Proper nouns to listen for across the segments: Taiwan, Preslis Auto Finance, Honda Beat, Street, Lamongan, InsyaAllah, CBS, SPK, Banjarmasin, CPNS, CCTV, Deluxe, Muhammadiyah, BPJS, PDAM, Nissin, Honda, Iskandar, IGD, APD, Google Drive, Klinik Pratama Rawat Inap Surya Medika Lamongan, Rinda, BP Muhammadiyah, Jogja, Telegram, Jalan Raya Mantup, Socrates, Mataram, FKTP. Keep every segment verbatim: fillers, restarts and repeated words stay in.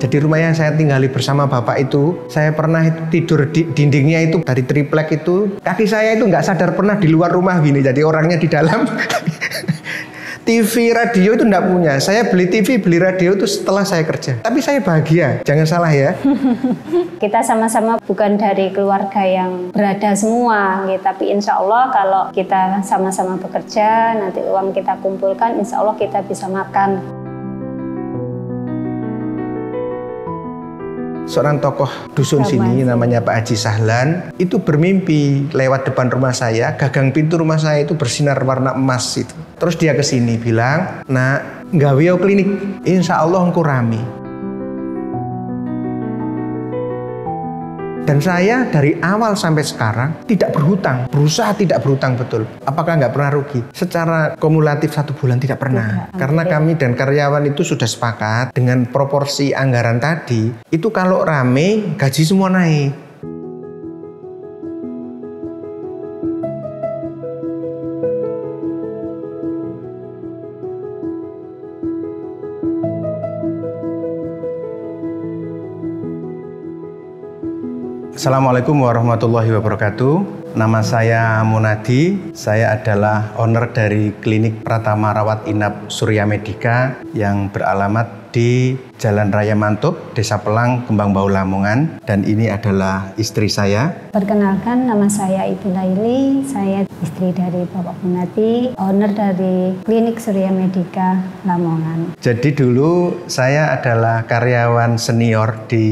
Jadi rumah yang saya tinggali bersama bapak itu, saya pernah tidur di dindingnya itu dari triplek itu, kaki saya itu nggak sadar pernah di luar rumah gini. Jadi orangnya di dalam. T V, radio itu enggak punya. Saya beli T V, beli radio itu setelah saya kerja. Tapi saya bahagia, jangan salah ya. Kita sama-sama bukan dari keluarga yang berada semua, gitu. Tapi insya Allah kalau kita sama-sama bekerja, nanti uang kita kumpulkan, insya Allah kita bisa makan. Seorang tokoh dusun sini namanya Pak Haji Sahlan itu bermimpi lewat depan rumah saya, gagang pintu rumah saya itu bersinar warna emas itu. Terus dia ke sini bilang, "Nak, nggawe klinik. Insya Allah engko rame." Dan saya dari awal sampai sekarang tidak berhutang, berusaha tidak berhutang betul. Apakah nggak pernah rugi? Secara kumulatif satu bulan tidak pernah. Tidak, karena tidak. Kami dan karyawan itu sudah sepakat dengan proporsi anggaran tadi, itu kalau rame gaji semua naik. Assalamualaikum warahmatullahi wabarakatuh. Nama saya Munadi. Saya adalah owner dari Klinik Pratama Rawat Inap Surya Medika yang beralamat di Jalan Raya Mantup, Desa Pelang, Kembang Bau, Lamongan. Dan ini adalah istri saya. Perkenalkan, nama saya Ibu Naili. Saya istri dari Bapak Munadi, owner dari Klinik Surya Medika, Lamongan. Jadi dulu saya adalah karyawan senior di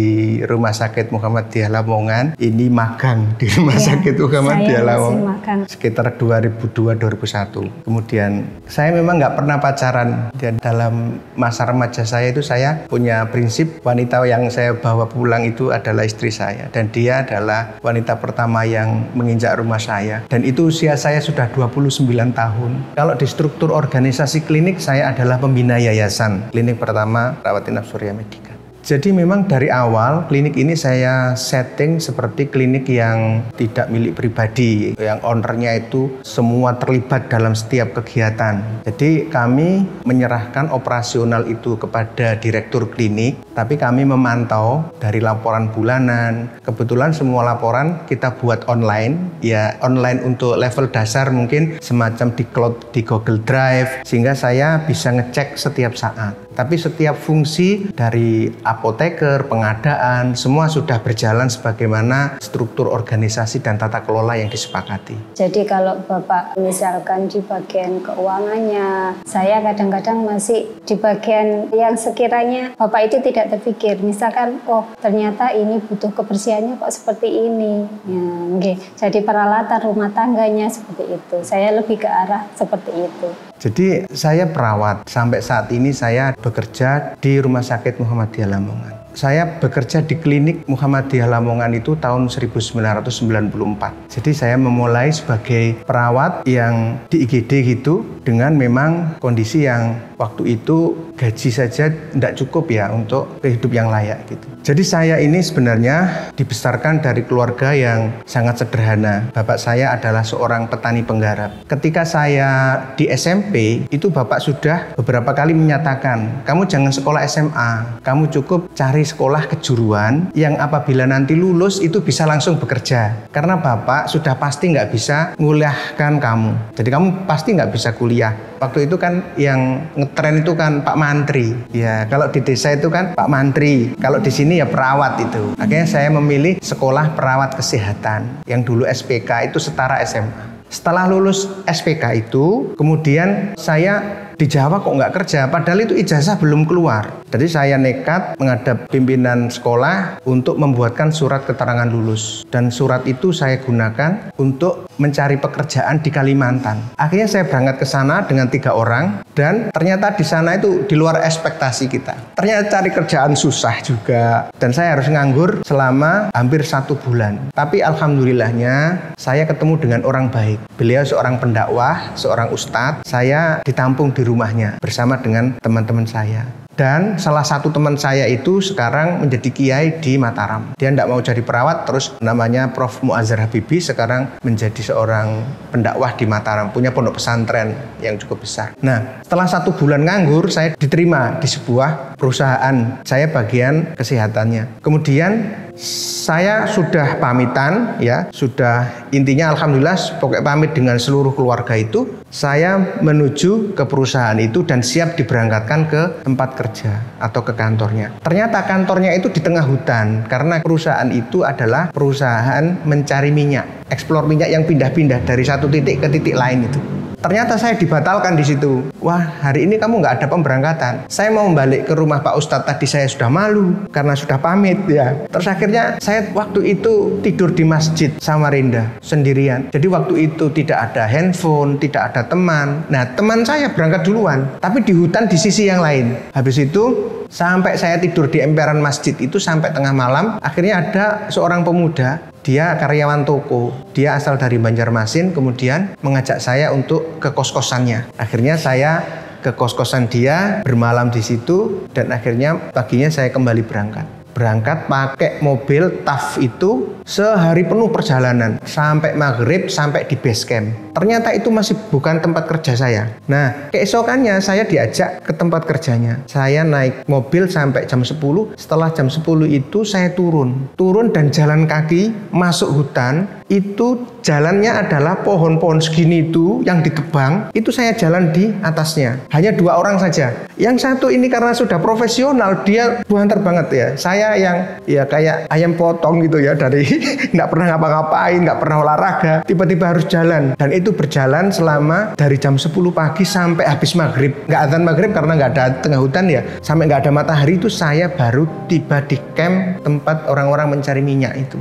Rumah Sakit Muhammadiyah Lamongan. Ini magang di Rumah ya, Sakit Muhammadiyah Lamongan sekitar dua ribu dua sampai dua ribu satu. Kemudian saya memang nggak pernah pacaran. Dan dalam masa remaja saya itu saya punya prinsip, wanita yang saya bawa pulang itu adalah istri saya. Dan dia adalah wanita pertama yang menginjak rumah saya. Dan itu usia saya sudah dua puluh sembilan tahun. Kalau di struktur organisasi klinik, saya adalah pembina yayasan Klinik Pertama Rawat Inap Surya Medika. Jadi memang dari awal klinik ini saya setting seperti klinik yang tidak milik pribadi, yang ownernya itu semua terlibat dalam setiap kegiatan. Jadi kami menyerahkan operasional itu kepada direktur klinik, tapi kami memantau dari laporan bulanan. Kebetulan semua laporan kita buat online, ya online untuk level dasar mungkin semacam di cloud, di Google Drive, sehingga saya bisa ngecek setiap saat. Tapi setiap fungsi dari apoteker, pengadaan, semua sudah berjalan sebagaimana struktur organisasi dan tata kelola yang disepakati. Jadi kalau Bapak misalkan di bagian keuangannya, saya kadang-kadang masih di bagian yang sekiranya Bapak itu tidak terpikir. Misalkan, oh ternyata ini butuh kebersihannya kok seperti ini. Ya, okay. Jadi peralatan rumah tangganya seperti itu. Saya lebih ke arah seperti itu. Jadi saya perawat, sampai saat ini saya bekerja di Rumah Sakit Muhammadiyah Lamongan. Saya bekerja di Klinik Muhammadiyah Lamongan itu tahun seribu sembilan ratus sembilan puluh empat. Jadi saya memulai sebagai perawat yang di I G D gitu, dengan memang kondisi yang waktu itu gaji saja tidak cukup ya untuk hidup yang layak gitu. Jadi saya ini sebenarnya dibesarkan dari keluarga yang sangat sederhana. Bapak saya adalah seorang petani penggarap. Ketika saya di S M P, itu bapak sudah beberapa kali menyatakan, kamu jangan sekolah S M A, kamu cukup cari sekolah kejuruan yang apabila nanti lulus itu bisa langsung bekerja, karena bapak sudah pasti nggak bisa ngulahkan kamu, jadi kamu pasti nggak bisa kuliah. Waktu itu kan yang ngetren itu kan Pak Mantri ya, kalau di desa itu kan Pak Mantri, kalau di sini ya perawat itu. Akhirnya saya memilih sekolah perawat kesehatan yang dulu S P K itu setara S M A. Setelah lulus S P K itu kemudian saya di Jawa kok nggak kerja, padahal itu ijazah belum keluar. Jadi saya nekat menghadap pimpinan sekolah untuk membuatkan surat keterangan lulus. Dan surat itu saya gunakan untuk mencari pekerjaan di Kalimantan. Akhirnya saya berangkat ke sana dengan tiga orang, dan ternyata di sana itu di luar ekspektasi kita. Ternyata cari kerjaan susah juga, dan saya harus nganggur selama hampir satu bulan. Tapi alhamdulillahnya saya ketemu dengan orang baik. Beliau seorang pendakwah, seorang ustadz. Saya ditampung di rumahnya bersama dengan teman-teman saya. Dan salah satu teman saya itu sekarang menjadi kiai di Mataram. Dia tidak mau jadi perawat, terus namanya Prof Muazzar Habibi sekarang menjadi seorang pendakwah di Mataram. Punya pondok pesantren yang cukup besar. Nah, setelah satu bulan nganggur, saya diterima di sebuah perusahaan. Saya bagian kesehatannya. Kemudian saya sudah pamitan, ya, sudah intinya alhamdulillah pokoknya pamit dengan seluruh keluarga itu. Saya menuju ke perusahaan itu dan siap diberangkatkan ke tempat kerja atau ke kantornya. Ternyata kantornya itu di tengah hutan karena perusahaan itu adalah perusahaan mencari minyak, eksplor minyak yang pindah-pindah dari satu titik ke titik lain itu. Ternyata saya dibatalkan di situ. Wah, hari ini kamu nggak ada pemberangkatan. Saya mau balik ke rumah Pak Ustadz tadi, saya sudah malu karena sudah pamit, ya. Terus akhirnya saya waktu itu tidur di masjid sama Rinda sendirian. Jadi waktu itu tidak ada handphone, tidak ada teman. Nah, teman saya berangkat duluan, tapi di hutan di sisi yang lain. Habis itu sampai saya tidur di emperan masjid itu sampai tengah malam. Akhirnya ada seorang pemuda. Dia karyawan toko, dia asal dari Banjarmasin, kemudian mengajak saya untuk ke kos-kosannya. Akhirnya saya ke kos-kosan dia, bermalam di situ, dan akhirnya paginya saya kembali berangkat. Berangkat pakai mobil T A F itu sehari penuh perjalanan, sampai maghrib, sampai di base camp. Ternyata itu masih bukan tempat kerja saya. Nah, keesokannya saya diajak ke tempat kerjanya. Saya naik mobil sampai jam sepuluh, setelah jam sepuluh itu saya turun. Turun dan jalan kaki masuk hutan. Itu jalannya adalah pohon-pohon segini itu yang ditebang, itu saya jalan di atasnya. Hanya dua orang saja. Yang satu ini karena sudah profesional, dia buanter banget ya. Saya yang ya kayak ayam potong gitu ya, dari nggak pernah ngapa-ngapain, nggak pernah olahraga, tiba-tiba harus jalan. Dan itu berjalan selama dari jam sepuluh pagi sampai habis maghrib. Nggak azan maghrib karena nggak ada tengah hutan ya. Sampai nggak ada matahari itu saya baru tiba di camp tempat orang-orang mencari minyak itu.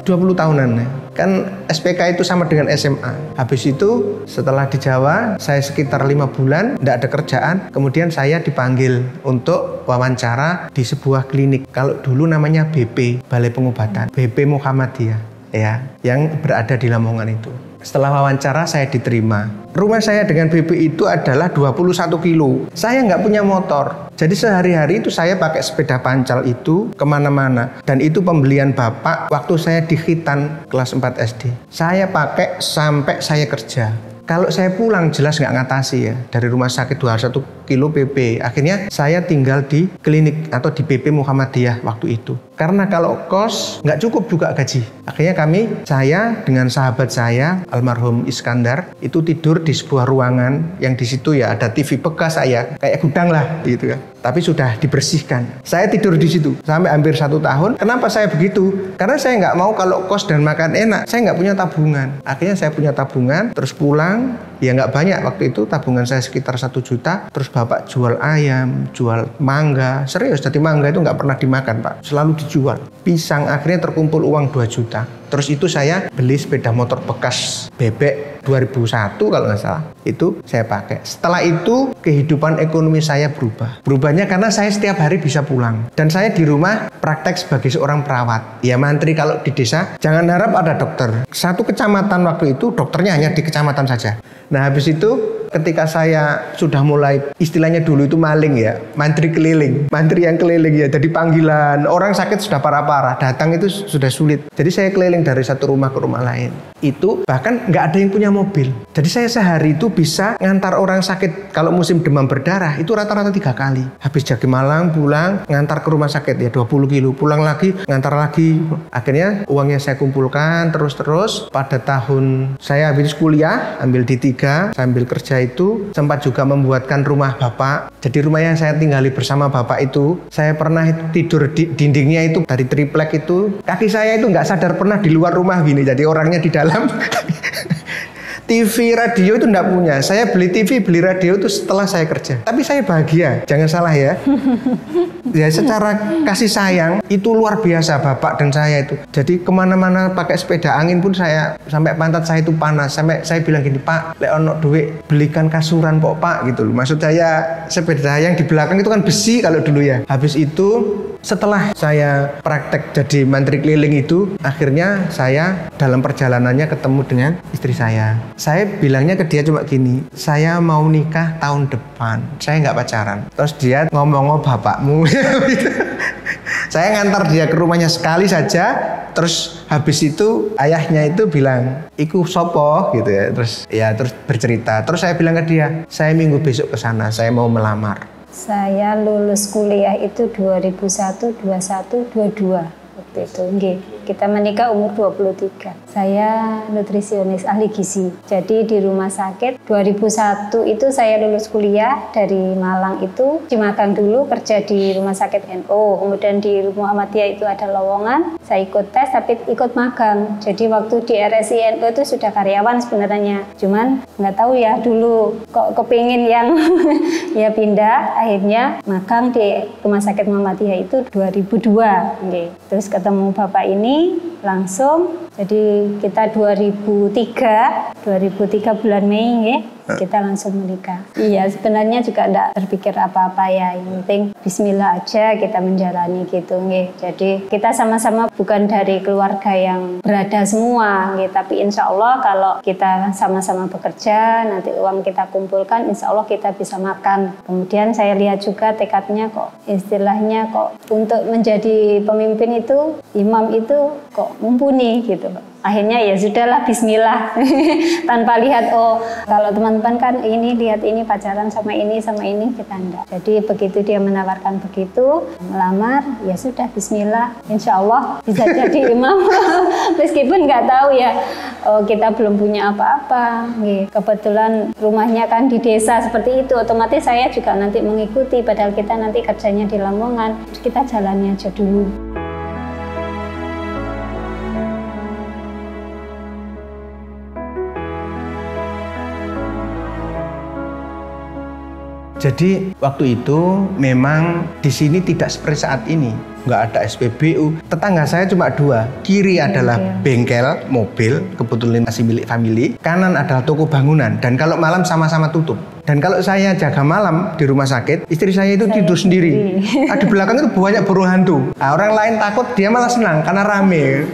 dua puluh tahunan ya. Kan S P K itu sama dengan S M A. Habis itu setelah di Jawa saya sekitar lima bulan tidak ada kerjaan. Kemudian saya dipanggil untuk wawancara di sebuah klinik. Kalau dulu namanya B P, Balai Pengobatan, B P Muhammadiyah ya, yang berada di Lamongan itu. Setelah wawancara saya diterima. Rumah saya dengan B P itu adalah dua puluh satu kilo. Saya nggak punya motor. Jadi sehari-hari itu saya pakai sepeda pancal itu kemana-mana. Dan itu pembelian bapak waktu saya di Khitan kelas empat S D. Saya pakai sampai saya kerja. Kalau saya pulang jelas nggak ngatasi ya. Dari rumah sakit dua puluh satu kilo B P. Akhirnya saya tinggal di klinik atau di B P Muhammadiyah waktu itu. Karena kalau kos nggak cukup juga gaji. Akhirnya kami, saya dengan sahabat saya, almarhum Iskandar, itu tidur di sebuah ruangan yang di situ ya ada T V bekas saya. Kayak gudang lah gitu ya. Tapi sudah dibersihkan. Saya tidur di situ sampai hampir satu tahun. Kenapa saya begitu? Karena saya nggak mau kalau kos dan makan enak. Saya nggak punya tabungan. Akhirnya saya punya tabungan, terus pulang. Ya nggak banyak waktu itu tabungan saya sekitar satu juta. Terus bapak jual ayam, jual mangga. Serius, jadi mangga itu nggak pernah dimakan pak, selalu dijual. Pisang, akhirnya terkumpul uang dua juta. Terus itu saya beli sepeda motor bekas bebek dua ribu satu kalau nggak salah. Itu saya pakai. Setelah itu kehidupan ekonomi saya berubah. Berubahnya karena saya setiap hari bisa pulang. Dan saya di rumah praktek sebagai seorang perawat. Ya mantri kalau di desa, jangan harap ada dokter. Satu kecamatan waktu itu dokternya hanya di kecamatan saja. Nah habis itu ketika saya sudah mulai, istilahnya dulu itu maling ya, mantri keliling. Mantri yang keliling ya, jadi panggilan. Orang sakit sudah parah-parah, datang itu sudah sulit. Jadi saya keliling dari satu rumah ke rumah lain. Itu bahkan nggak ada yang punya mobil. Jadi saya sehari itu bisa ngantar orang sakit. Kalau musim demam berdarah itu rata-rata tiga kali. Habis jagi malang pulang, ngantar ke rumah sakit ya dua puluh kilo. Pulang lagi, ngantar lagi. Akhirnya uangnya saya kumpulkan terus-terus. Pada tahun saya habis kuliah, ambil D tiga. Sambil kerja itu sempat juga membuatkan rumah bapak. Jadi rumah yang saya tinggali bersama bapak itu, saya pernah tidur di dindingnya itu dari triplek itu. Kaki saya itu nggak sadar pernah di luar rumah gini. Jadi orangnya di dalam T V, radio itu enggak punya. Saya beli T V, beli radio itu setelah saya kerja. Tapi saya bahagia, jangan salah ya. Ya secara kasih sayang, itu luar biasa Bapak dan saya itu. Jadi kemana-mana pakai sepeda angin pun saya, sampai pantat saya itu panas. Sampai saya bilang gini, Pak, lek ono duit, belikan kasuran pok Pak gitu loh. Maksud saya, sepeda yang di belakang itu kan besi kalau dulu ya. Habis itu, setelah saya praktek jadi mantri keliling itu, akhirnya saya dalam perjalanannya ketemu dengan istri saya. Saya bilangnya ke dia cuma gini, saya mau nikah tahun depan, saya nggak pacaran. Terus dia ngomong, oh bapakmu. Saya ngantar dia ke rumahnya sekali saja. Terus habis itu ayahnya itu bilang, iku sopo gitu ya. Terus ya terus bercerita. Terus saya bilang ke dia, saya minggu besok ke sana, saya mau melamar. Saya lulus kuliah itu dua ribu satu, dua puluh satu, dua puluh dua. Waktu itu, nggih. Kita menikah umur dua puluh tiga. Saya nutrisionis ahli gizi. Jadi di rumah sakit dua ribu satu itu saya lulus kuliah dari Malang itu di magang dulu, kerja di Rumah Sakit N U. Kemudian di Muhammadiyah itu ada lowongan. Saya ikut tes tapi ikut magang. Jadi waktu di R S I N U itu sudah karyawan sebenarnya. Cuman nggak tahu ya dulu kok kepingin yang ya pindah. Akhirnya magang di Rumah Sakit Muhammadiyah itu dua ribu dua. Nggih. Terus ketemu bapak ini langsung, jadi kita dua ribu tiga bulan Mei ya, kita langsung menikah. Iya, sebenarnya juga enggak terpikir apa-apa ya, yang penting bismillah aja kita menjalani gitu nggih. Jadi kita sama-sama bukan dari keluarga yang berada semua nggih, tapi insya Allah kalau kita sama-sama bekerja, nanti uang kita kumpulkan, insya Allah kita bisa makan. Kemudian saya lihat juga tekadnya kok, istilahnya kok untuk menjadi pemimpin itu, imam itu kok mumpuni gitu. Akhirnya ya sudahlah bismillah. Tanpa lihat, oh kalau teman-teman kan ini lihat ini pacaran sama ini sama ini, kita enggak. Jadi begitu dia menawarkan begitu melamar, ya sudah bismillah, insya Allah bisa jadi imam. Meskipun nggak tahu ya, oh kita belum punya apa-apa. Kebetulan rumahnya kan di desa seperti itu, otomatis saya juga nanti mengikuti, padahal kita nanti kerjanya di Lamongan. Kita jalannya aja dulu. Jadi waktu itu memang di sini tidak seperti saat ini. Nggak ada S P B U. Tetangga saya cuma dua. Kiri adalah bengkel mobil, kebetulan masih milik family. Kanan adalah toko bangunan. Dan kalau malam sama-sama tutup. Dan kalau saya jaga malam di rumah sakit, istri saya itu saya tidur sendiri. sendiri. Ah, di belakang itu banyak burung hantu. Nah, orang lain takut, dia malah senang karena rame.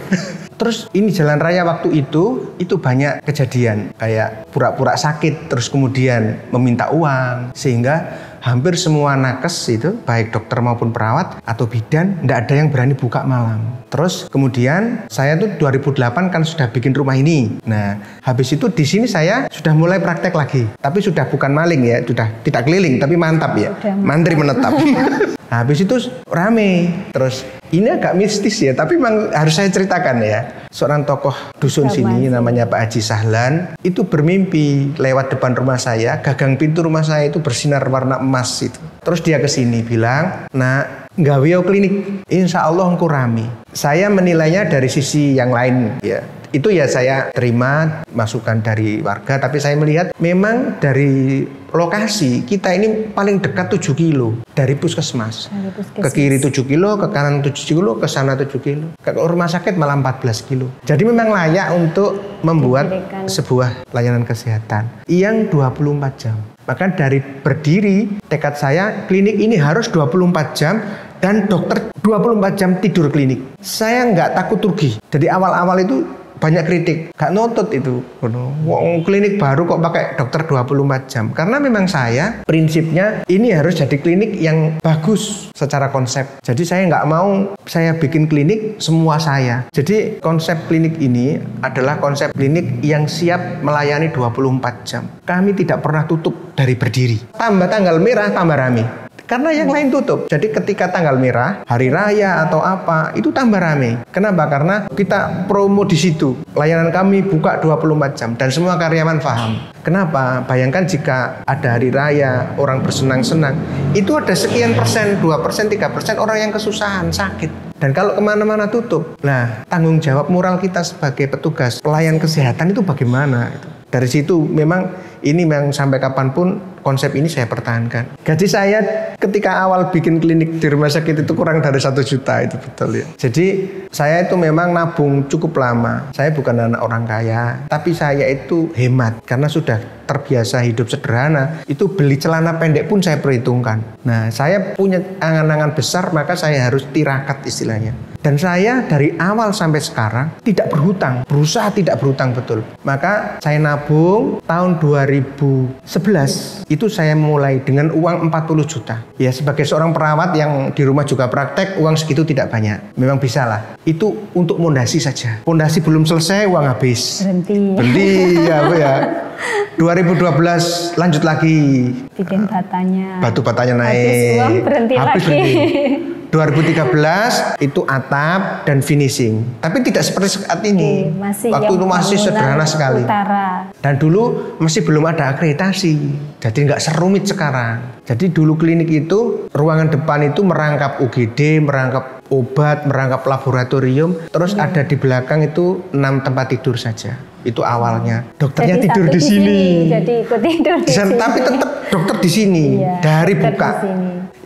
Terus ini jalan raya waktu itu, itu banyak kejadian. Kayak pura-pura sakit, terus kemudian meminta uang. Sehingga hampir semua nakes itu, baik dokter maupun perawat atau bidan, enggak ada yang berani buka malam. Terus kemudian saya tuh dua ribu delapan kan sudah bikin rumah ini. Nah, habis itu di sini saya sudah mulai praktek lagi. Tapi sudah bukan maling ya, sudah tidak keliling, tapi mantap ya. Mantri menetap. Nah, habis itu rame. Terus ini agak mistis ya, tapi memang harus saya ceritakan ya. Seorang tokoh dusun sini namanya Pak Haji Sahlan itu bermimpi lewat depan rumah saya, gagang pintu rumah saya itu bersinar warna emas itu. Terus dia kesini bilang, "Nak, nggawe yo klinik, insya Allah engko rame." Saya menilainya dari sisi yang lain ya. Itu ya saya terima masukan dari warga, tapi saya melihat memang dari lokasi kita ini paling dekat tujuh kilo dari puskesmas. Dari puskesmas. Ke kiri tujuh kilo, ke kanan tujuh kilo, ke sana tujuh kilo. Ke rumah sakit malah empat belas kilo. Jadi memang layak untuk membuat diberikan sebuah layanan kesehatan yang dua puluh empat jam. Maka dari berdiri tekad saya klinik ini harus dua puluh empat jam. Dan dokter dua puluh empat jam tidur klinik. Saya nggak takut rugi. Jadi awal-awal itu banyak kritik. Gak nutut itu. Wong klinik baru kok pakai dokter dua puluh empat jam. Karena memang saya prinsipnya ini harus jadi klinik yang bagus secara konsep. Jadi saya nggak mau saya bikin klinik semua saya. Jadi konsep klinik ini adalah konsep klinik yang siap melayani dua puluh empat jam. Kami tidak pernah tutup dari berdiri. Tambah tanggal merah tambah rame. Karena yang lain tutup. Jadi ketika tanggal merah, hari raya atau apa, itu tambah rame. Kenapa? Karena kita promo di situ. Layanan kami buka dua puluh empat jam dan semua karyawan paham. Kenapa? Bayangkan jika ada hari raya, orang bersenang-senang, itu ada sekian persen, dua persen, tiga persen orang yang kesusahan, sakit. Dan kalau kemana-mana tutup, nah tanggung jawab moral kita sebagai petugas pelayan kesehatan itu bagaimana? Dari situ memang ini memang sampai kapanpun konsep ini saya pertahankan. Gaji saya ketika awal bikin klinik di rumah sakit itu kurang dari satu juta itu betul ya. Jadi saya itu memang nabung cukup lama. Saya bukan anak orang kaya, tapi saya itu hemat karena sudah terbiasa hidup sederhana. Itu beli celana pendek pun saya perhitungkan. Nah saya punya angan-angan besar maka saya harus tirakat istilahnya. Dan saya dari awal sampai sekarang tidak berhutang, berusaha tidak berhutang betul. Maka saya nabung tahun dua ribu sebelas itu saya mulai dengan uang empat puluh juta. Ya sebagai seorang perawat yang di rumah juga praktek, uang segitu tidak banyak. Memang bisa lah. Itu untuk fondasi saja. Fondasi belum selesai, uang habis. Berhenti. Berhenti ya apa ya. dua ribu dua belas lanjut lagi. Bikin batanya. Batu batanya naik. Habis uang berhenti habis lagi. Berhenti. dua ribu tiga belas itu atap dan finishing, tapi tidak seperti saat ini. Oke, masih waktu itu masih sederhana sekali. Utara. Dan dulu masih belum ada akreditasi, jadi nggak serumit sekarang. Jadi dulu klinik itu ruangan depan itu merangkap U G D, merangkap obat, merangkap laboratorium, terus hmm. ada di belakang itu enam tempat tidur saja. Itu awalnya dokternya jadi tidur di sini, sini. Jadi ikut tidur di sini. Tapi tetap dokter di sini iya, dari buka.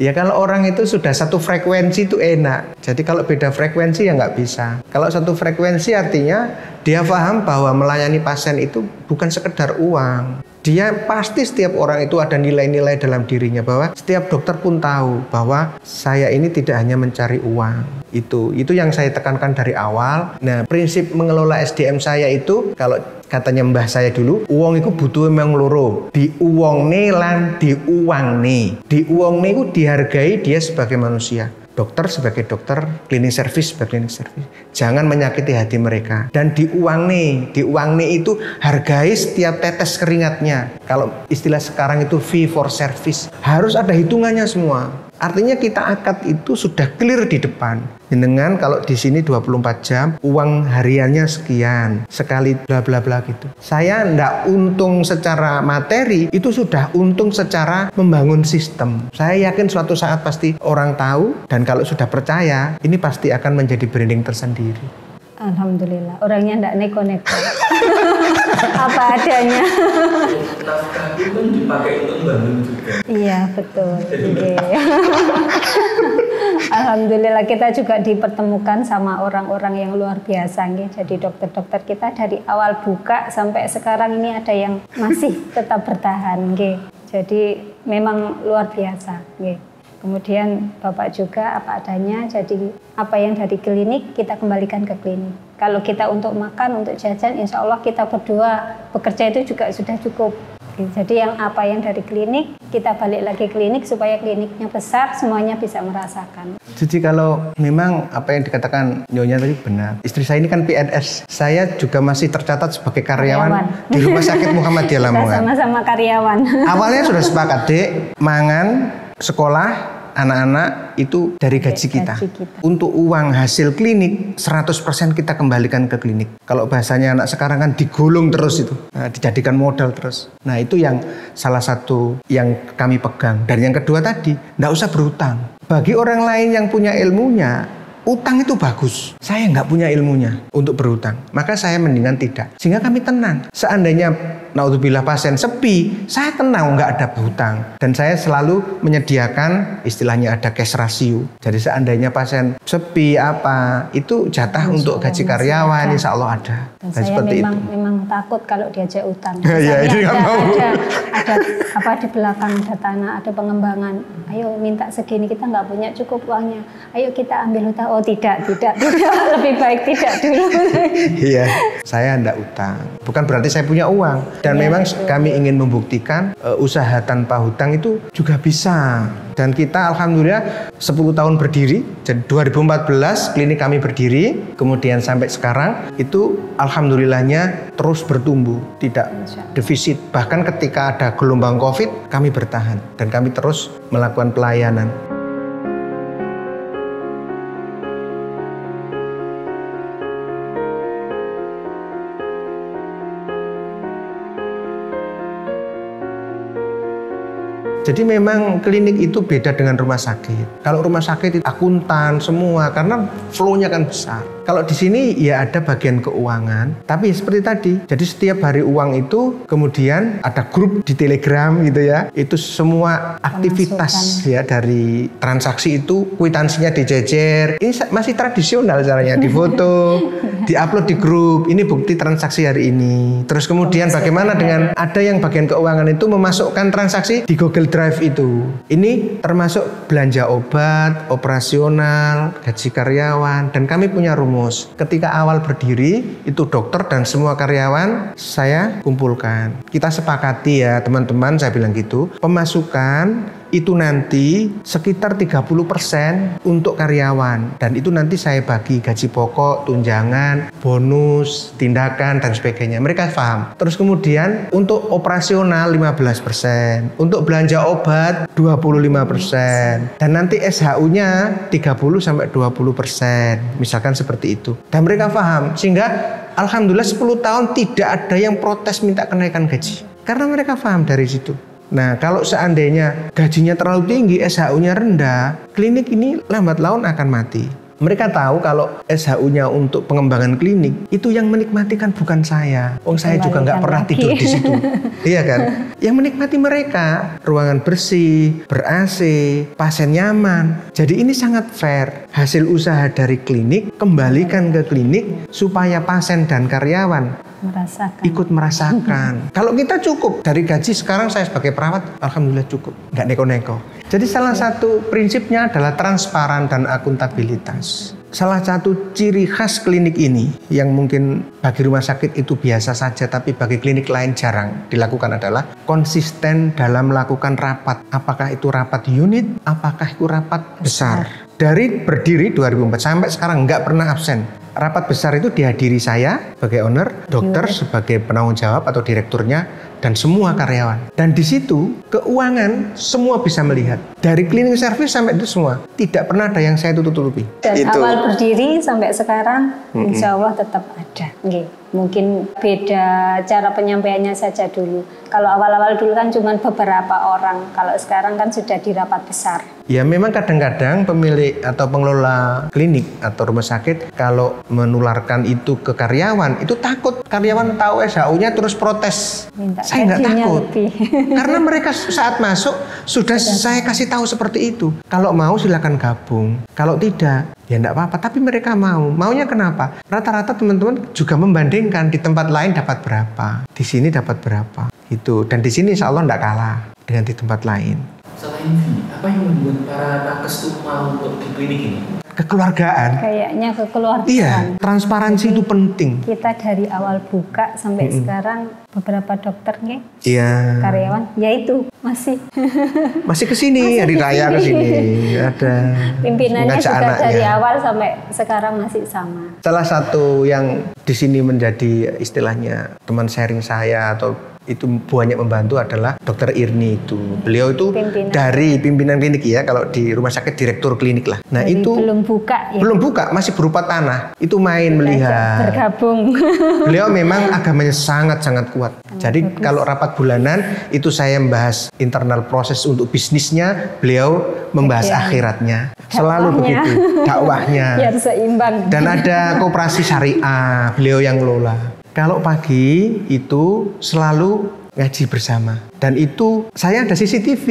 Ya kalau orang itu sudah satu frekuensi itu enak. Jadi kalau beda frekuensi ya nggak bisa. Kalau satu frekuensi artinya dia paham bahwa melayani pasien itu bukan sekedar uang. Dia pasti setiap orang itu ada nilai-nilai dalam dirinya bahwa setiap dokter pun tahu bahwa saya ini tidak hanya mencari uang. Itu itu yang saya tekankan dari awal. Nah, prinsip mengelola S D M saya itu kalau katanya mbah saya dulu, uang itu butuh memang loro. Di uang ne lan di uang ne. Di uang ne itu dihargai dia sebagai manusia. Dokter sebagai dokter, klinik service sebagai klinik service. Jangan menyakiti hati mereka. Dan diuangi, diuangi itu hargai setiap tetes keringatnya. Kalau istilah sekarang itu fee for service. Harus ada hitungannya semua. Artinya kita akad itu sudah clear di depan. Dengan kalau di sini dua puluh empat jam, uang hariannya sekian, sekali bla bla bla gitu. Saya ndak untung secara materi, itu sudah untung secara membangun sistem. Saya yakin suatu saat pasti orang tahu, dan kalau sudah percaya, ini pasti akan menjadi branding tersendiri. Alhamdulillah, orangnya enggak neko-neko. Apa adanya. Itu kan dipakai untuk membangun juga. Iya, betul. Alhamdulillah kita juga dipertemukan sama orang-orang yang luar biasa nih. Jadi dokter-dokter kita dari awal buka sampai sekarang ini ada yang masih tetap bertahan nih. Jadi memang luar biasa nih. Kemudian Bapak juga apa adanya, jadi apa yang dari klinik kita kembalikan ke klinik. Kalau kita untuk makan, untuk jajan, insya Allah kita berdua bekerja itu juga sudah cukup. Jadi yang apa yang dari klinik, kita balik lagi klinik supaya kliniknya besar, semuanya bisa merasakan. Jadi kalau memang apa yang dikatakan Nyonya tadi benar. Istri saya ini kan P N S, saya juga masih tercatat sebagai karyawan, karyawan. di Rumah Sakit Muhammadiyah Lamongan. Sama-sama karyawan. Awalnya sudah sepakat, Dek, mangan, sekolah, anak-anak itu dari gaji kita. gaji kita. Untuk uang hasil klinik, seratus persen kita kembalikan ke klinik. Kalau bahasanya anak sekarang kan digulung terus itu, nah, dijadikan modal terus. Nah itu yang salah satu yang kami pegang. Dan yang kedua tadi, nggak usah berhutang. Bagi orang lain yang punya ilmunya, utang itu bagus. Saya nggak punya ilmunya untuk berhutang. Maka saya mendingan tidak. Sehingga kami tenang. Seandainya naudzubillah pasien sepi, saya tenang nggak ada berhutang. Dan saya selalu menyediakan istilahnya ada cash ratio. Jadi seandainya pasien sepi apa, itu jatah Masya untuk gaji karyawan ada. Insya Allah ada. Dan nah, saya seperti memang, itu. memang takut kalau diajak utang. Ya, ini ada, mau. Ada, ada apa di belakang ada tanah, ada pengembangan. Ayo minta segini, kita nggak punya cukup uangnya. Ayo kita ambil utang. Oh tidak, tidak, tidak. Lebih baik tidak dulu. Iya, saya enggak utang. Bukan berarti saya punya uang. Dan ya, memang betul. Kami ingin membuktikan uh, usaha tanpa hutang itu juga bisa. Dan kita alhamdulillah sepuluh tahun berdiri. Jadi dua ribu empat belas klinik kami berdiri. Kemudian sampai sekarang itu alhamdulillahnya terus bertumbuh. Tidak defisit. Bahkan ketika ada gelombang COVID kami bertahan. Dan kami terus melakukan pelayanan. Jadi memang klinik itu beda dengan rumah sakit. Kalau rumah sakit itu akuntan semua karena flow-nya kan besar. Kalau di sini ya ada bagian keuangan, tapi seperti tadi, jadi setiap hari uang itu kemudian ada grup di Telegram gitu ya, itu semua aktivitas ya dari transaksi itu kuitansinya dijejer. Ini masih tradisional caranya, difoto, diupload di grup. Ini bukti transaksi hari ini. Terus kemudian bagaimana dengan ada yang bagian keuangan itu memasukkan transaksi di Google Drive itu. Ini termasuk belanja obat, operasional, gaji karyawan, dan kami punya rumus. Ketika awal berdiri itu dokter dan semua karyawan saya kumpulkan. Kita sepakati ya teman-teman, saya bilang gitu. Pemasukan itu nanti sekitar tiga puluh persen untuk karyawan, dan itu nanti saya bagi gaji pokok, tunjangan, bonus, tindakan, dan sebagainya. Mereka paham. Terus kemudian untuk operasional lima belas persen, untuk belanja obat dua puluh lima persen, dan nanti S H U-nya tiga puluh sampai dua puluh persen, misalkan seperti itu. Dan mereka paham, sehingga alhamdulillah sepuluh tahun tidak ada yang protes minta kenaikan gaji, karena mereka paham dari situ. Nah, kalau seandainya gajinya terlalu tinggi, S H U-nya rendah, klinik ini lambat laun akan mati. Mereka tahu kalau S H U-nya untuk pengembangan klinik, itu yang menikmati kan bukan saya. Wong saya juga nggak pernah lagi tidur di situ. Iya kan? Yang menikmati mereka, ruangan bersih, ber-A C, pasien nyaman. Jadi ini sangat fair. Hasil usaha dari klinik, kembalikan ke klinik supaya pasien dan karyawan merasakan. Ikut merasakan. Kalau kita cukup dari gaji, sekarang saya sebagai perawat alhamdulillah cukup, nggak neko-neko. Jadi salah satu prinsipnya adalah transparan dan akuntabilitas. Salah satu ciri khas klinik ini yang mungkin bagi rumah sakit itu biasa saja, tapi bagi klinik lain jarang dilakukan adalah konsisten dalam melakukan rapat. Apakah itu rapat unit, apakah itu rapat besar. Dari berdiri dua ribu empat sampai sekarang nggak pernah absen. Rapat besar itu dihadiri saya sebagai owner, dokter sebagai penanggung jawab atau direkturnya, dan semua karyawan. Dan di situ keuangan semua bisa melihat. Dari cleaning service sampai itu semua. Tidak pernah ada yang saya tutup-tutupi. Dan itu. Awal berdiri sampai sekarang, mm-hmm. insya Allah tetap ada. Okay. Mungkin beda cara penyampaiannya saja dulu. Kalau awal-awal dulu kan cuma beberapa orang. Kalau sekarang kan sudah di rapat besar. Ya memang kadang-kadang pemilik atau pengelola klinik atau rumah sakit kalau menularkan itu ke karyawan, itu takut karyawan tahu S H U-nya terus protes. Minta saya nggak takut lebih. Karena mereka saat masuk sudah saya kasih tahu seperti itu. Kalau mau silakan gabung, kalau tidak ya enggak apa-apa. Tapi mereka mau. Maunya kenapa? Rata-rata teman-teman juga membandingkan di tempat lain dapat berapa, di sini dapat berapa itu. Dan di sini insya Allah enggak kalah dengan di tempat lain. Selain ini, apa yang membuat para nakes itu mau untuk di klinik ini? Kekeluargaan. Kayaknya kekeluargaan. Iya, transparansi. Jadi, itu penting. Kita dari awal buka sampai mm-hmm. sekarang beberapa dokternya, iya. karyawan, yaitu masih masih kesini masih hari kesini. Raya kesini. Ada pimpinannya juga anaknya. Dari awal sampai sekarang masih sama. Salah satu yang di sini menjadi istilahnya teman sharing saya atau itu banyak membantu adalah dokter Irni itu. Beliau itu pimpinan. Dari pimpinan klinik ya, kalau di rumah sakit direktur klinik lah. Nah, jadi itu belum buka ya. Belum buka, masih berupa tanah. Itu main Bila melihat. Bergabung. Beliau memang agamanya sangat-sangat kuat. Sangat Jadi bagus. Kalau rapat bulanan itu saya membahas internal proses untuk bisnisnya, beliau membahas okay. akhiratnya. Dakwahnya. Selalu begitu, dakwahnya. Biar seimbang. Dan ada koperasi syariah, beliau yang ngelola. Kalau pagi itu selalu ngaji bersama. Dan itu saya ada C C T V.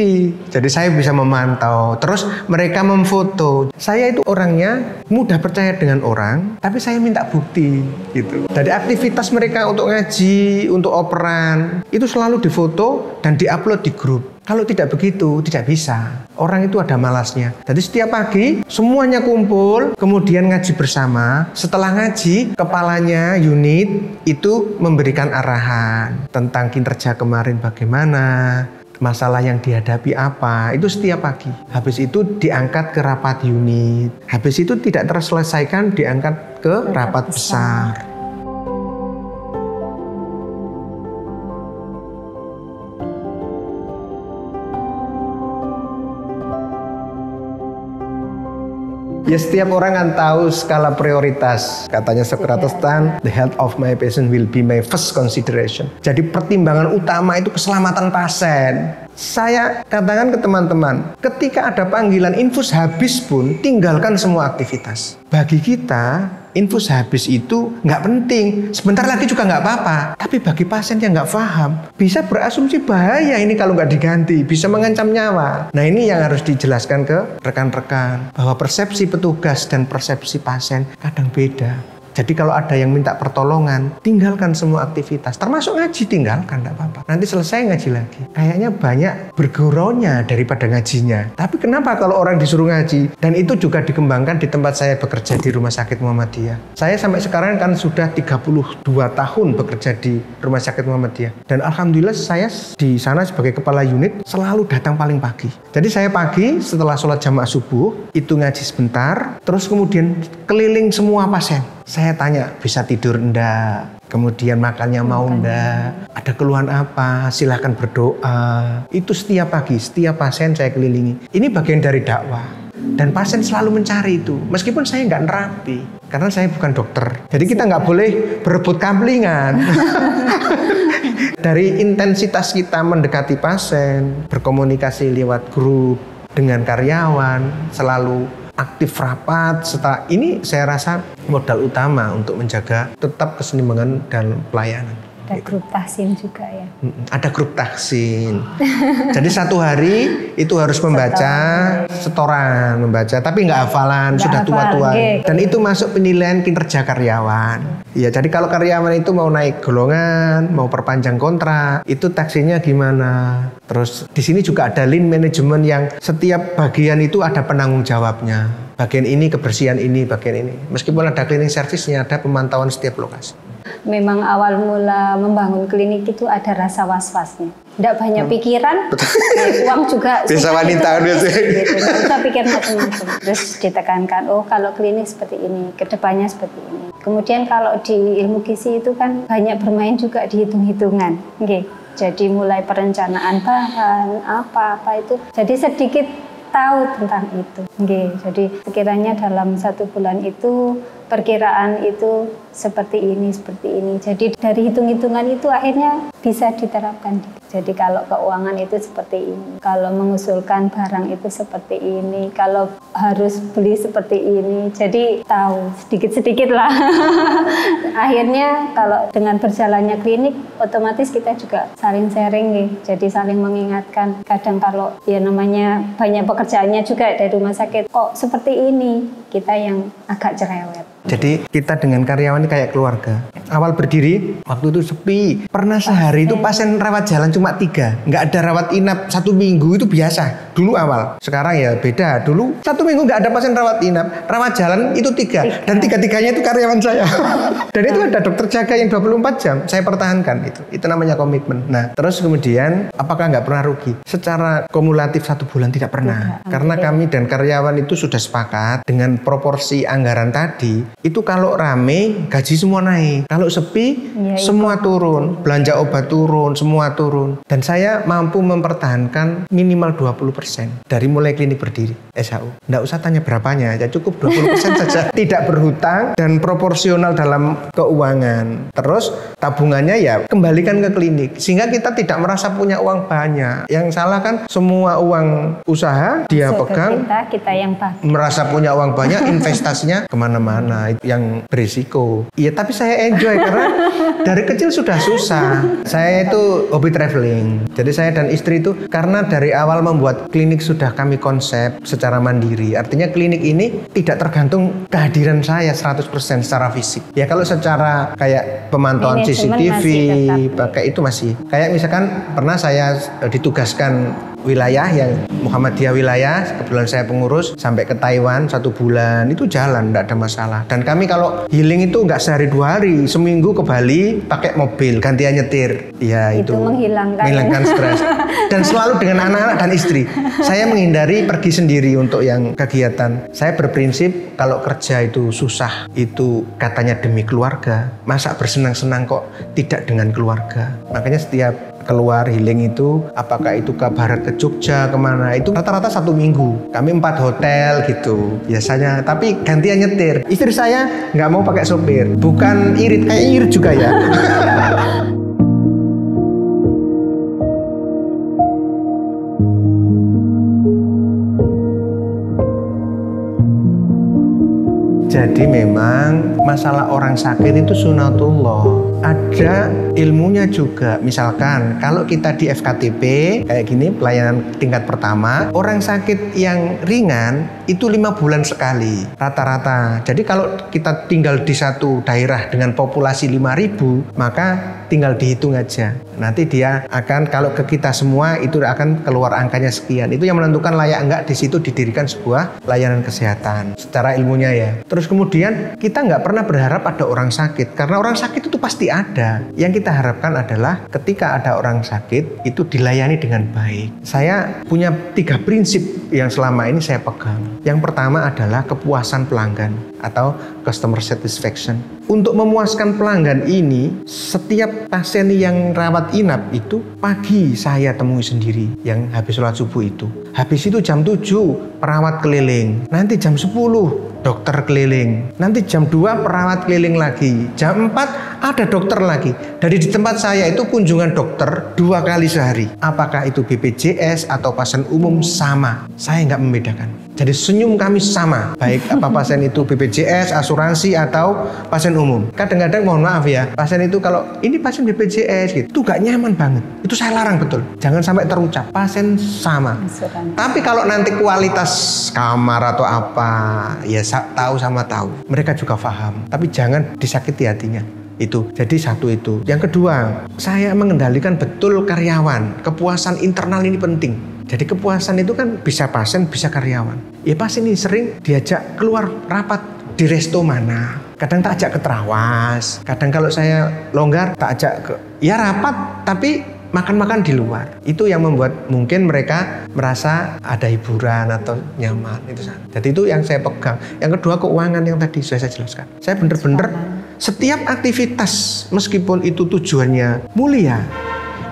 Jadi saya bisa memantau. Terus mereka memfoto. Saya itu orangnya mudah percaya dengan orang. Tapi saya minta bukti gitu. Dari aktivitas mereka untuk ngaji, untuk operan. Itu selalu difoto dan diupload di grup. Kalau tidak begitu, tidak bisa. Orang itu ada malasnya. Jadi setiap pagi, semuanya kumpul, kemudian ngaji bersama. Setelah ngaji, kepalanya unit itu memberikan arahan tentang kinerja kemarin bagaimana, masalah yang dihadapi apa, itu setiap pagi. Habis itu diangkat ke rapat unit. Habis itu tidak terselesaikan, diangkat ke rapat besar. Ya setiap orang kan tahu skala prioritas. Katanya Socrates kan, the health of my patient will be my first consideration. Jadi pertimbangan utama itu keselamatan pasien. Saya katakan ke teman-teman, ketika ada panggilan infus habis pun tinggalkan semua aktivitas. Bagi kita, infus habis itu nggak penting. Sebentar lagi juga nggak apa-apa. Tapi bagi pasien yang nggak paham, bisa berasumsi bahaya ini kalau nggak diganti. Bisa mengancam nyawa. Nah, ini yang harus dijelaskan ke rekan-rekan. Bahwa persepsi petugas dan persepsi pasien kadang beda. Jadi kalau ada yang minta pertolongan, tinggalkan semua aktivitas. Termasuk ngaji, tinggalkan, enggak apa-apa. Nanti selesai ngaji lagi. Kayaknya banyak berguraunya daripada ngajinya. Tapi kenapa kalau orang disuruh ngaji? Dan itu juga dikembangkan di tempat saya bekerja di Rumah Sakit Muhammadiyah. Saya sampai sekarang kan sudah tiga puluh dua tahun bekerja di Rumah Sakit Muhammadiyah. Dan alhamdulillah saya di sana sebagai kepala unit selalu datang paling pagi. Jadi saya pagi setelah sholat jamaah subuh, itu ngaji sebentar, terus kemudian keliling semua pasien. Saya tanya, bisa tidur enggak? Kemudian makannya mau enggak? Ada keluhan apa? Silahkan berdoa. Itu setiap pagi, setiap pasien saya kelilingi. Ini bagian dari dakwah. Dan pasien selalu mencari itu. Meskipun saya nggak nerapi. Karena saya bukan dokter. Jadi kita nggak boleh berebut kamplingan. Dari intensitas kita mendekati pasien, berkomunikasi lewat grup, dengan karyawan, selalu aktif rapat, setelah ini saya rasa modal utama untuk menjaga tetap kesenimbangan dan pelayanan. Ada gitu. Grup tahsin juga ya? Ada grup tahsin. Oh. Jadi satu hari itu harus membaca, setoran membaca, tapi nggak hafalan, gak sudah tua-tua. Okay. Dan itu masuk penilaian kinerja karyawan. Iya, jadi kalau karyawan itu mau naik golongan, mau perpanjang kontrak, itu taksinya gimana? Terus di sini juga ada lean management yang setiap bagian itu ada penanggung jawabnya. Bagian ini kebersihan ini, bagian ini. Meskipun ada cleaning service-nya, ada pemantauan setiap lokasi. Memang awal mula membangun klinik itu ada rasa was-wasnya. Tidak banyak pikiran, uang juga bisa wanita gitu, gitu. Kita pikir macam-macam. Terus ditekankan, oh kalau klinik seperti ini, kedepannya seperti ini. Kemudian kalau di ilmu gizi itu kan banyak bermain juga di hitung-hitungan, okay. Jadi mulai perencanaan bahan, apa-apa itu. Jadi sedikit tahu tentang itu. Okay. Jadi sekiranya dalam satu bulan itu, perkiraan itu seperti ini, seperti ini. Jadi dari hitung-hitungan itu akhirnya bisa diterapkan. Jadi kalau keuangan itu seperti ini. Kalau mengusulkan barang itu seperti ini. Kalau harus beli seperti ini. Jadi tahu sedikit-sedikit lah. Akhirnya kalau dengan berjalannya klinik, otomatis kita juga saling sharing nih. Jadi saling mengingatkan. Kadang kalau ya namanya banyak pekerjaannya juga dari rumah sakit. Kok seperti ini? Kita yang agak cerewet. Jadi kita dengan karyawan ini kayak keluarga. Awal berdiri, waktu itu sepi. Pernah sehari itu pasien rawat jalan cuma tiga. Nggak ada rawat inap satu minggu, itu biasa. Dulu awal, sekarang ya beda. Dulu satu minggu nggak ada pasien rawat inap. Rawat jalan itu tiga. Dan tiga-tiganya itu karyawan saya. Dan itu ada dokter jaga yang dua puluh empat jam. Saya pertahankan itu. Itu namanya komitmen. Nah, terus kemudian apakah nggak pernah rugi? Secara kumulatif satu bulan tidak pernah. Tidak. Karena kami dan karyawan itu sudah sepakat dengan proporsi anggaran tadi. Itu kalau rame gaji semua naik, kalau sepi ya, semua turun, belanja obat turun, semua turun. Dan saya mampu mempertahankan minimal dua puluh persen dari mulai klinik berdiri S H U. Nggak usah tanya berapanya, ya cukup dua puluh persen saja. Tidak berhutang dan proporsional dalam keuangan. Terus tabungannya ya kembalikan ke klinik sehingga kita tidak merasa punya uang banyak. Yang salah kan semua uang usaha dia so, pegang, kita, kita yang pakai. Merasa punya uang banyak, investasinya kemana-mana. Nah, itu yang berisiko. Iya, tapi saya enjoy karena dari kecil sudah susah. Saya itu hobi traveling. Jadi saya dan istri itu karena dari awal membuat klinik sudah kami konsep secara mandiri. Artinya klinik ini tidak tergantung kehadiran saya seratus persen secara fisik. Ya kalau secara kayak pemantauan ini C C T V, pakai itu masih. Kayak misalkan pernah saya ditugaskan wilayah yang Muhammadiyah wilayah, kebetulan saya pengurus, sampai ke Taiwan satu bulan itu jalan, tidak ada masalah. Dan kami kalau healing itu nggak sehari dua hari, seminggu ke Bali pakai mobil gantian nyetir. Ya itu, itu menghilangkan, menghilangkan stres. Dan selalu dengan anak-anak dan istri. Saya menghindari pergi sendiri untuk yang kegiatan. Saya berprinsip kalau kerja itu susah, itu katanya demi keluarga. Masa bersenang-senang kok tidak dengan keluarga. Makanya setiap keluar healing itu, apakah itu ke barat, ke Jogja, kemana, itu rata-rata satu minggu kami empat hotel gitu biasanya, tapi gantian nyetir. Istri saya nggak mau pakai sopir, bukan irit, kayak irit juga ya. Jadi memang masalah orang sakit itu sunatullah. Ada ilmunya juga. Misalkan kalau kita di F K T P kayak gini, pelayanan tingkat pertama, orang sakit yang ringan itu lima bulan sekali rata-rata. Jadi kalau kita tinggal di satu daerah dengan populasi lima ribu, maka tinggal dihitung aja. Nanti dia akan, kalau ke kita semua itu akan keluar angkanya sekian. Itu yang menentukan layak enggak di situ didirikan sebuah layanan kesehatan secara ilmunya ya. Terus kemudian kita nggak pernah berharap ada orang sakit, karena orang sakit itu pasti ada. Yang kita harapkan adalah ketika ada orang sakit itu dilayani dengan baik. Saya punya tiga prinsip yang selama ini saya pegang. Yang pertama adalah kepuasan pelanggan atau customer satisfaction. Untuk memuaskan pelanggan ini, setiap pasien yang rawat inap itu pagi saya temui sendiri, yang habis sholat subuh itu. Habis itu jam tujuh perawat keliling, nanti jam sepuluh dokter keliling, nanti jam dua perawat keliling lagi, jam empat ada dokter lagi. Dari di tempat saya itu kunjungan dokter dua kali sehari, apakah itu B P J S atau pasien umum sama, saya nggak membedakan. Jadi senyum kami sama, baik apa pasien itu B P J S, asuransi, atau pasien umum. Kadang-kadang mohon maaf ya, pasien itu kalau ini pasien B P J S gitu, itu gak nyaman banget. Itu saya larang betul, jangan sampai terucap, pasien sama. Asuransi. Tapi kalau nanti kualitas kamar atau apa, ya tahu sama tahu. Mereka juga paham, tapi jangan disakiti hatinya. Itu jadi satu itu. Yang kedua, saya mengendalikan betul karyawan. Kepuasan internal ini penting. Jadi kepuasan itu kan bisa pasien, bisa karyawan. Ya pasien ini sering diajak keluar rapat di resto mana. Kadang tak ajak ke Terawas, kadang kalau saya longgar tak ajak ke, ya rapat tapi makan-makan di luar. Itu yang membuat mungkin mereka merasa ada hiburan atau nyaman. Itu sana. Jadi itu yang saya pegang. Yang kedua, keuangan yang tadi sudah saya jelaskan. Saya benar-benar setiap aktivitas meskipun itu tujuannya mulia,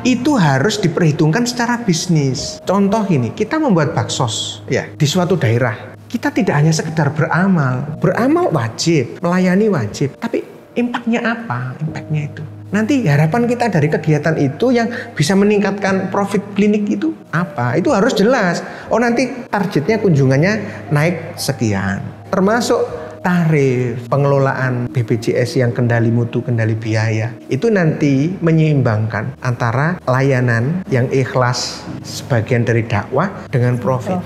itu harus diperhitungkan secara bisnis. Contoh ini, kita membuat baksos ya di suatu daerah. Kita tidak hanya sekedar beramal. Beramal wajib, melayani wajib, tapi impact-nya apa? Impact-nya itu. Nanti harapan kita dari kegiatan itu yang bisa meningkatkan profit klinik itu apa? Itu harus jelas. Oh nanti targetnya kunjungannya naik sekian. Termasuk tarif pengelolaan B P J S yang kendali mutu, kendali biaya. Itu nanti menyeimbangkan antara layanan yang ikhlas sebagian dari dakwah dengan profit.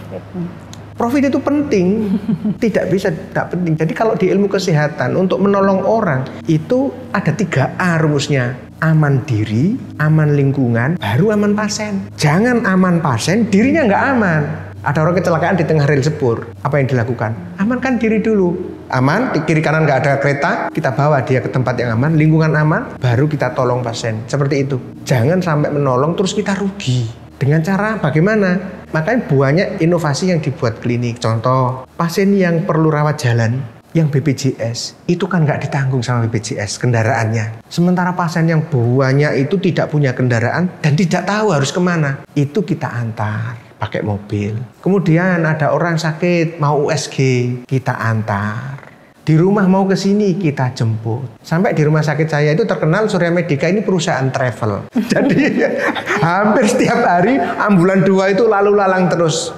Profit itu penting, tidak bisa tidak penting. Jadi kalau di ilmu kesehatan untuk menolong orang itu ada tiga A rumusnya. Aman diri, aman lingkungan, baru aman pasien. Jangan aman pasien, dirinya nggak aman. Ada orang kecelakaan di tengah rel sepur, apa yang dilakukan? Amankan diri dulu. Aman, kiri kanan nggak ada kereta, kita bawa dia ke tempat yang aman, lingkungan aman, baru kita tolong pasien. Seperti itu. Jangan sampai menolong terus kita rugi. Dengan cara bagaimana? Makanya banyak inovasi yang dibuat klinik. Contoh, pasien yang perlu rawat jalan, yang B P J S, itu kan nggak ditanggung sama B P J S kendaraannya. Sementara pasien yang banyak itu tidak punya kendaraan dan tidak tahu harus kemana. Itu kita antar pakai mobil. Kemudian ada orang sakit mau U S G, kita antar. Di rumah mau ke sini kita jemput. Sampai di rumah sakit saya itu terkenal, Surya Medika ini perusahaan travel. Jadi hampir setiap hari ambulan dua itu lalu lalang terus.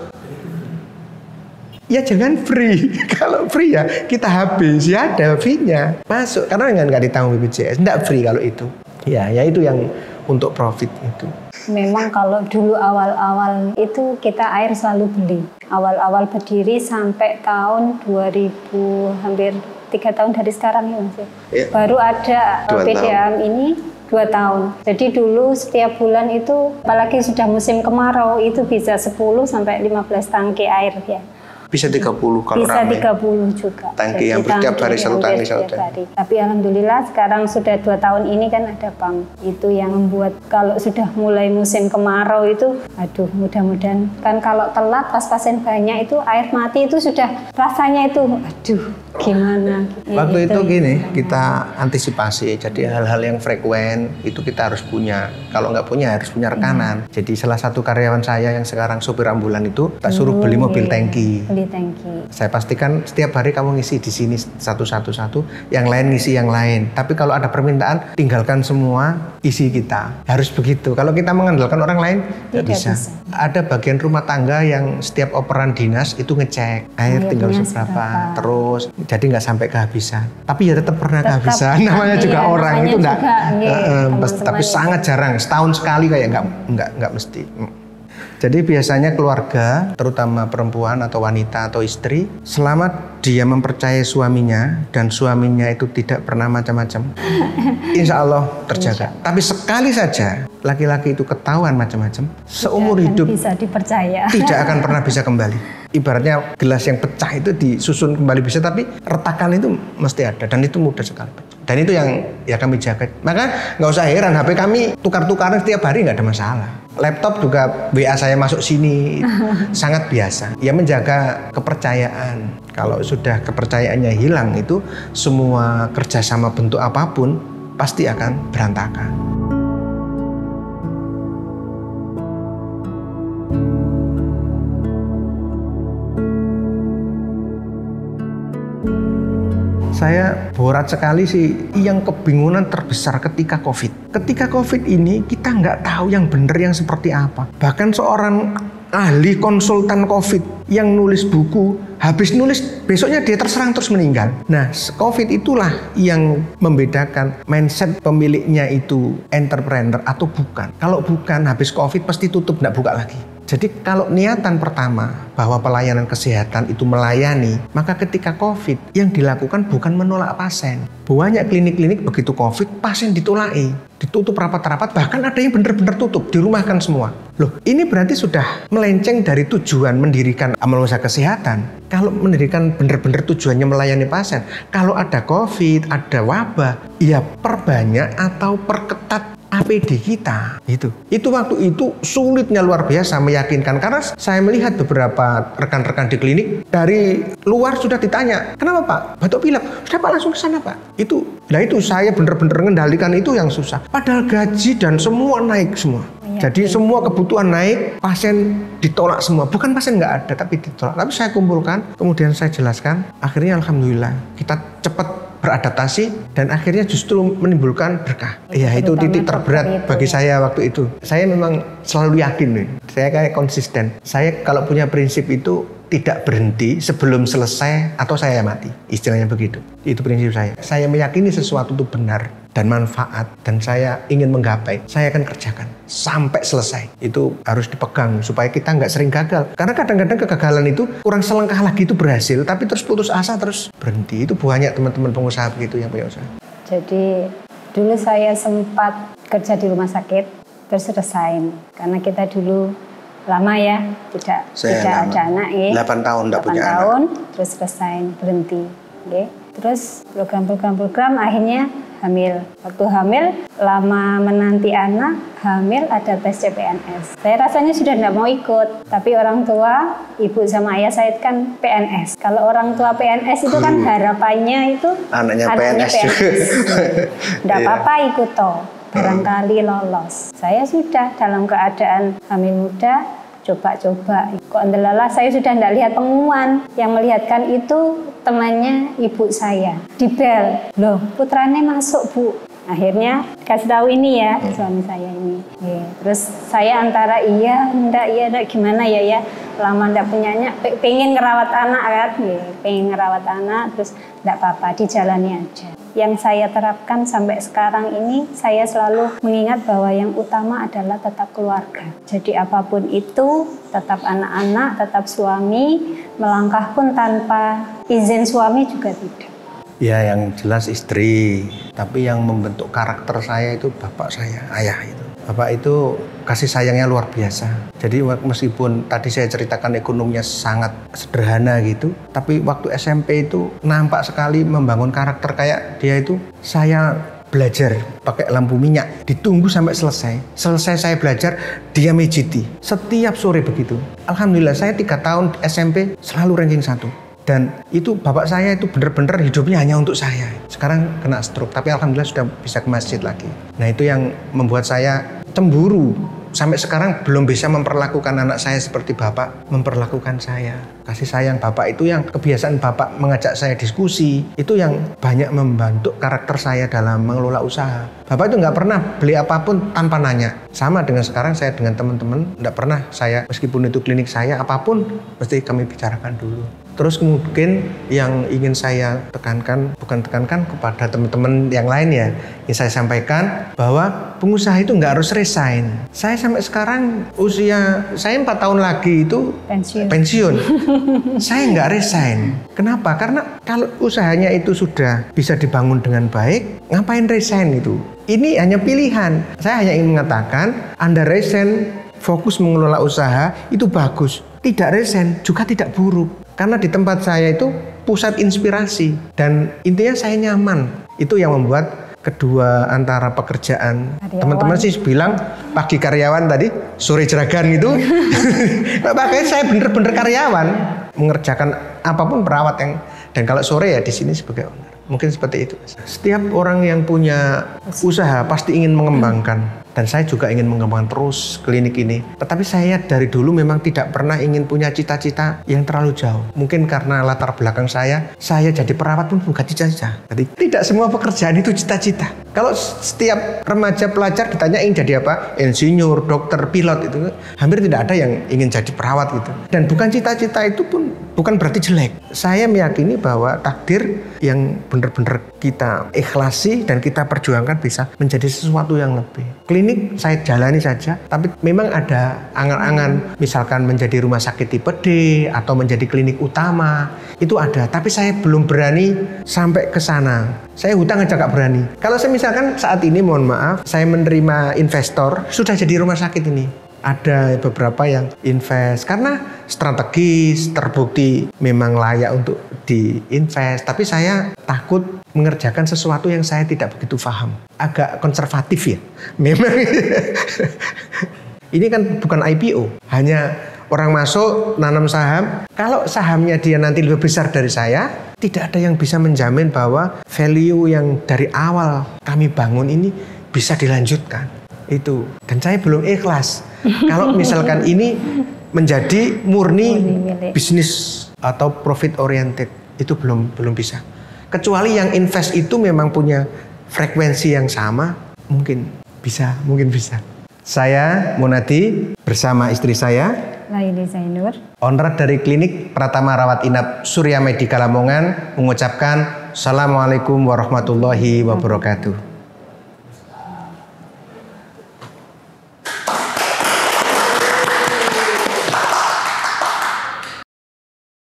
Ya jangan free, kalau free ya kita habis, ya ada fee-nya masuk, karena nggak ditanggung B P J S, nggak free kalau itu. Ya, ya itu yang untuk profit itu. Memang kalau dulu awal-awal itu kita air selalu beli. Awal-awal berdiri sampai tahun dua ribu, hampir tiga tahun dari sekarang ya Mas. Ya. Baru ada P D A M ini dua tahun. Jadi dulu setiap bulan itu, apalagi sudah musim kemarau itu bisa sepuluh sampai lima belas tangki air ya. Bisa tiga puluh kalau bisa ramai. tiga puluh juga. Tangki yang setiap hari satu tangki satu tangki. Tapi alhamdulillah sekarang sudah dua tahun ini kan ada pam. Itu yang membuat kalau sudah mulai musim kemarau itu, aduh mudah-mudahan. Kan kalau telat pas pasien banyak itu air mati itu sudah rasanya itu, aduh gimana. Ya, waktu itu, itu gini, gimana? Kita antisipasi. Jadi hal-hal yang frekuen itu kita harus punya. Kalau nggak punya harus punya rekanan. Hmm. Jadi salah satu karyawan saya yang sekarang sopir ambulan itu tak suruh hmm, beli mobil iya. tangki. di tanki. Saya pastikan setiap hari kamu ngisi di sini satu-satu-satu, yang lain ngisi yang lain. Tapi kalau ada permintaan, tinggalkan semua isi kita. Harus begitu. Kalau kita mengandalkan orang lain, tidak bisa. bisa. Ada bagian rumah tangga yang setiap operan dinas itu ngecek air ya, tinggal seberapa, terus jadi nggak sampai kehabisan. Tapi ya tetap pernah tetap, kehabisan. Namanya iya, juga iya, orang itu enggak. Uh, tapi itu sangat jarang. Setahun sekali kayak nggak nggak nggak mesti. Jadi biasanya keluarga, terutama perempuan atau wanita atau istri, selama dia mempercayai suaminya dan suaminya itu tidak pernah macam-macam, insya Allah terjaga. Insya Allah. Tapi sekali saja laki-laki itu ketahuan macam-macam, seumur hidup bisa dipercaya. Tidak akan pernah bisa kembali. Ibaratnya gelas yang pecah itu disusun kembali bisa, tapi retakan itu mesti ada dan itu mudah sekali. Dan itu yang ya kami jaga. Maka nggak usah heran H P kami tukar-tukaran setiap hari nggak ada masalah. Laptop juga W A saya masuk sini, sangat biasa. Ya menjaga kepercayaan. Kalau sudah kepercayaannya hilang itu semua kerjasama bentuk apapun pasti akan berantakan. Saya borat sekali sih yang kebingungan terbesar ketika COVID. Ketika COVID ini kita nggak tahu yang benar yang seperti apa. Bahkan seorang ahli konsultan COVID yang nulis buku, habis nulis besoknya dia terserang terus meninggal. Nah COVID itulah yang membedakan mindset pemiliknya itu entrepreneur atau bukan. Kalau bukan habis COVID pasti tutup nggak buka lagi. Jadi kalau niatan pertama bahwa pelayanan kesehatan itu melayani, maka ketika COVID yang dilakukan bukan menolak pasien. Banyak klinik-klinik begitu COVID, pasien ditolaki, ditutup rapat-rapat, bahkan ada yang benar-benar tutup, dirumahkan semua. Loh, ini berarti sudah melenceng dari tujuan mendirikan amal usaha kesehatan. Kalau mendirikan benar-benar tujuannya melayani pasien, kalau ada COVID, ada wabah, ya perbanyak atau perketat A P D kita. Itu itu waktu itu sulitnya luar biasa meyakinkan, karena saya melihat beberapa rekan-rekan di klinik dari luar sudah ditanya, kenapa Pak? Batuk pilek. Sudah Pak, langsung ke sana Pak. Itu, nah itu saya benar-benar mengendalikan itu yang susah. Padahal gaji dan semua naik semua. Jadi semua kebutuhan naik, pasien ditolak semua. Bukan pasien nggak ada, tapi ditolak. Tapi saya kumpulkan, kemudian saya jelaskan. Akhirnya Alhamdulillah kita cepat beradaptasi dan akhirnya justru menimbulkan berkah. Ya itu titik terberat bagi saya waktu itu. Saya memang selalu yakin nih, saya kayak konsisten. Saya kalau punya prinsip itu tidak berhenti sebelum selesai atau saya mati. Istilahnya begitu. Itu prinsip saya. Saya meyakini sesuatu itu benar dan manfaat dan saya ingin menggapai. Saya akan kerjakan sampai selesai. Itu harus dipegang supaya kita nggak sering gagal. Karena kadang-kadang kegagalan itu kurang selangkah lagi itu berhasil, tapi terus putus asa terus berhenti. Itu banyak teman-teman pengusaha begitu yang punya usaha. Jadi dulu saya sempat kerja di rumah sakit terus resign karena kita dulu lama ya, tidak saya tidak lama. Ada anak ya. delapan tahun tidak punya anak. delapan tahun, terus resign, berhenti. Okay. Terus program-program-program akhirnya hamil. Waktu hamil, lama menanti anak, hamil ada tes C P N S. Saya rasanya sudah tidak mau ikut, tapi orang tua, ibu sama ayah saya kan P N S. Kalau orang tua P N S itu kan harapannya itu anaknya, anaknya P N S. Tidak apa-apa ikut toh. Barangkali lolos. Saya sudah dalam keadaan hamil muda, coba-coba. Kok endelala saya sudah tidak lihat pengumuman. Yang melihatkan itu temannya ibu saya. Dibel, loh putranya masuk bu. Akhirnya kasih tahu ini ya, suami saya ini. Ya, terus saya antara iya, enggak, iya, enggak, gimana ya ya. Lama enggak punyanya, pengen ngerawat anak kan. Ya, pengen ngerawat anak, terus enggak apa-apa, dijalani aja. Yang saya terapkan sampai sekarang ini, saya selalu mengingat bahwa yang utama adalah tetap keluarga. Jadi apapun itu, tetap anak-anak, tetap suami, melangkah pun tanpa izin suami juga tidak. Ya yang jelas istri, tapi yang membentuk karakter saya itu bapak saya, ayah itu. Bapak itu kasih sayangnya luar biasa. Jadi meskipun tadi saya ceritakan ekonominya sangat sederhana gitu, tapi waktu S M P itu nampak sekali membangun karakter kayak dia itu. Saya belajar pakai lampu minyak, ditunggu sampai selesai. Selesai saya belajar, dia mejiti. Setiap sore begitu. Alhamdulillah saya tiga tahun S M P selalu ranking satu. Dan itu bapak saya itu benar-benar hidupnya hanya untuk saya. Sekarang kena stroke, tapi Alhamdulillah sudah bisa ke masjid lagi. Nah itu yang membuat saya cemburu sampai sekarang belum bisa memperlakukan anak saya seperti Bapak memperlakukan saya. Kasih sayang Bapak itu, yang kebiasaan Bapak mengajak saya diskusi, itu yang banyak membantu karakter saya dalam mengelola usaha. Bapak itu nggak pernah beli apapun tanpa nanya. Sama dengan sekarang saya dengan teman-teman, nggak pernah saya, meskipun itu klinik saya, apapun mesti kami bicarakan dulu. Terus mungkin yang ingin saya tekankan, bukan tekankan kepada teman-teman yang lain ya, yang saya sampaikan bahwa pengusaha itu nggak harus resign. Saya sampai sekarang usia saya empat tahun lagi itu pensiun. pensiun. Saya nggak resign. Kenapa? Karena kalau usahanya itu sudah bisa dibangun dengan baik, ngapain resign itu? Ini hanya pilihan. Saya hanya ingin mengatakan, Anda resign, fokus mengelola usaha itu bagus. Tidak resign juga tidak buruk. Karena di tempat saya itu pusat inspirasi dan intinya saya nyaman. Itu yang membuat kedua antara pekerjaan. Teman-teman sih bilang pagi karyawan tadi, sore jeragan gitu. Makanya saya bener-bener karyawan. Mengerjakan apapun perawat yang, dan kalau sore ya di sini sebagai owner. Mungkin seperti itu. Setiap orang yang punya usaha pasti ingin mengembangkan. Dan saya juga ingin mengembangkan terus klinik ini. Tetapi saya dari dulu memang tidak pernah ingin punya cita-cita yang terlalu jauh. Mungkin karena latar belakang saya, saya jadi perawat pun bukan cita-cita. Jadi tidak semua pekerjaan itu cita-cita. Kalau setiap remaja pelajar ditanya ingin jadi apa? Insinyur, dokter, pilot itu. Hampir tidak ada yang ingin jadi perawat gitu. Dan bukan cita-cita itu pun bukan berarti jelek. Saya meyakini bahwa takdir yang benar-benar kita ikhlasi dan kita perjuangkan bisa menjadi sesuatu yang lebih. Klinik saya jalani saja, tapi memang ada angan-angan, misalkan menjadi rumah sakit tipe D atau menjadi klinik utama, itu ada. Tapi saya belum berani sampai ke sana. Saya hutang aja gak berani. Kalau saya misalkan saat ini, mohon maaf, saya menerima investor, sudah jadi rumah sakit ini. Ada beberapa yang invest karena strategis, terbukti memang layak untuk diinvest. Tapi saya takut mengerjakan sesuatu yang saya tidak begitu paham. Agak konservatif ya. Memang ini kan bukan I P O, hanya orang masuk nanam saham. Kalau sahamnya dia nanti lebih besar dari saya, tidak ada yang bisa menjamin bahwa value yang dari awal kami bangun ini bisa dilanjutkan. Itu, dan saya belum ikhlas kalau misalkan ini menjadi murni, murni bisnis atau profit oriented, itu belum belum bisa. Kecuali yang invest itu memang punya frekuensi yang sama, mungkin bisa, mungkin bisa. Saya Munadi bersama istri saya Naili Zainur, owner dari klinik Pratama Rawat Inap Surya Medika Lamongan, mengucapkan Assalamualaikum warahmatullahi wabarakatuh.